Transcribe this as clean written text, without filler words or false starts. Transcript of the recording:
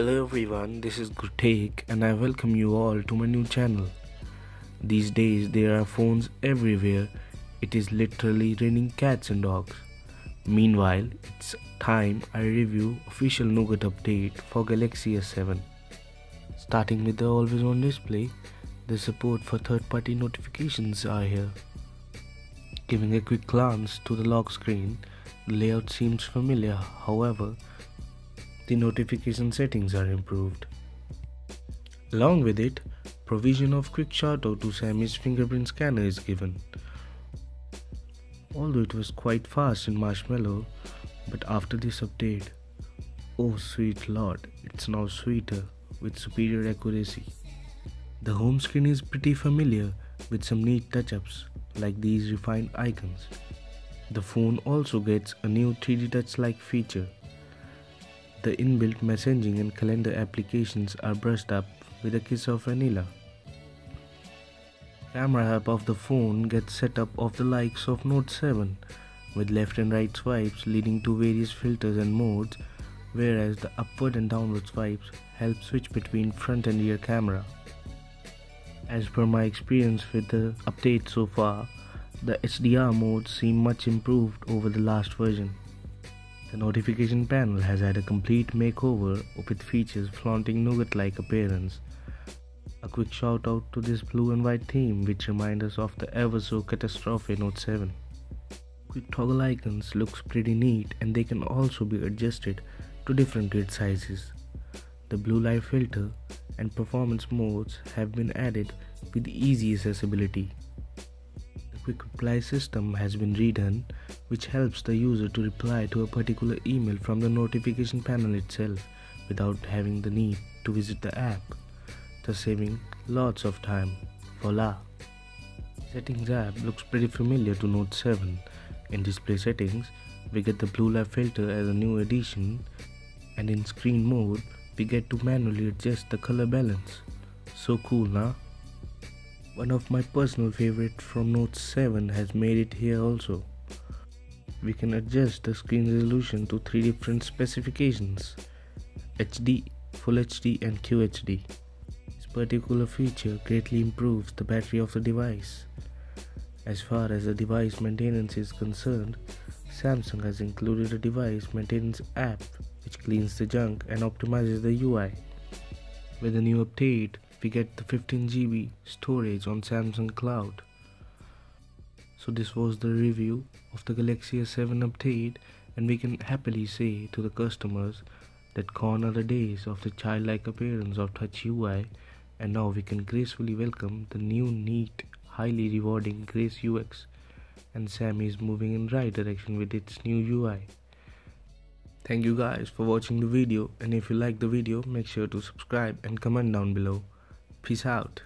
Hello everyone, this is Gurtek and I welcome you all to my new channel. These days there are phones everywhere. It is literally raining cats and dogs. Meanwhile, it's time I review official Nougat update for Galaxy S7. Starting with the always on display, the support for third-party notifications are here. Giving a quick glance to the lock screen, the layout seems familiar. However, the notification settings are improved. Along with it, provision of QuickShot or 2 Samy's fingerprint scanner is given. Although it was quite fast in Marshmallow, but after this update, oh sweet lord, it's now sweeter with superior accuracy. The home screen is pretty familiar with some neat touch-ups like these refined icons. The phone also gets a new 3D touch-like feature. The inbuilt messaging and calendar applications are brushed up with a kiss of vanilla. Camera app of the phone gets set up of the likes of Note 7 with left and right swipes leading to various filters and modes, whereas the upward and downward swipes help switch between front and rear camera. As per my experience with the update so far, the HDR modes seem much improved over the last version. The notification panel has had a complete makeover with features flaunting nougat-like appearance. A quick shout out to this blue and white theme which reminds us of the ever so catastrophe Note 7. Quick toggle icons looks pretty neat and they can also be adjusted to different grid sizes. The blue light filter and performance modes have been added with easy accessibility. Quick reply system has been redone, which helps the user to reply to a particular email from the notification panel itself without having the need to visit the app, thus saving lots of time. Voila! Settings app looks pretty familiar to Note 7. In display settings, we get the blue light filter as a new addition, and in screen mode, we get to manually adjust the color balance. So cool, nah? One of my personal favorite from Note 7 has made it here also. We can adjust the screen resolution to 3 different specifications: HD, Full HD and QHD. This particular feature greatly improves the battery of the device. As far as the device maintenance is concerned, Samsung has included a device maintenance app which cleans the junk and optimizes the UI. With a new update, we get the 15 GB storage on Samsung Cloud. So this was the review of the Galaxy S7 update, and we can happily say to the customers that gone are the days of the childlike appearance of Touch UI, and now we can gracefully welcome the new, neat, highly rewarding Grace UX, and Sammy is moving in right direction with its new UI. Thank you guys for watching the video, and if you like the video, make sure to subscribe and comment down below. Peace out.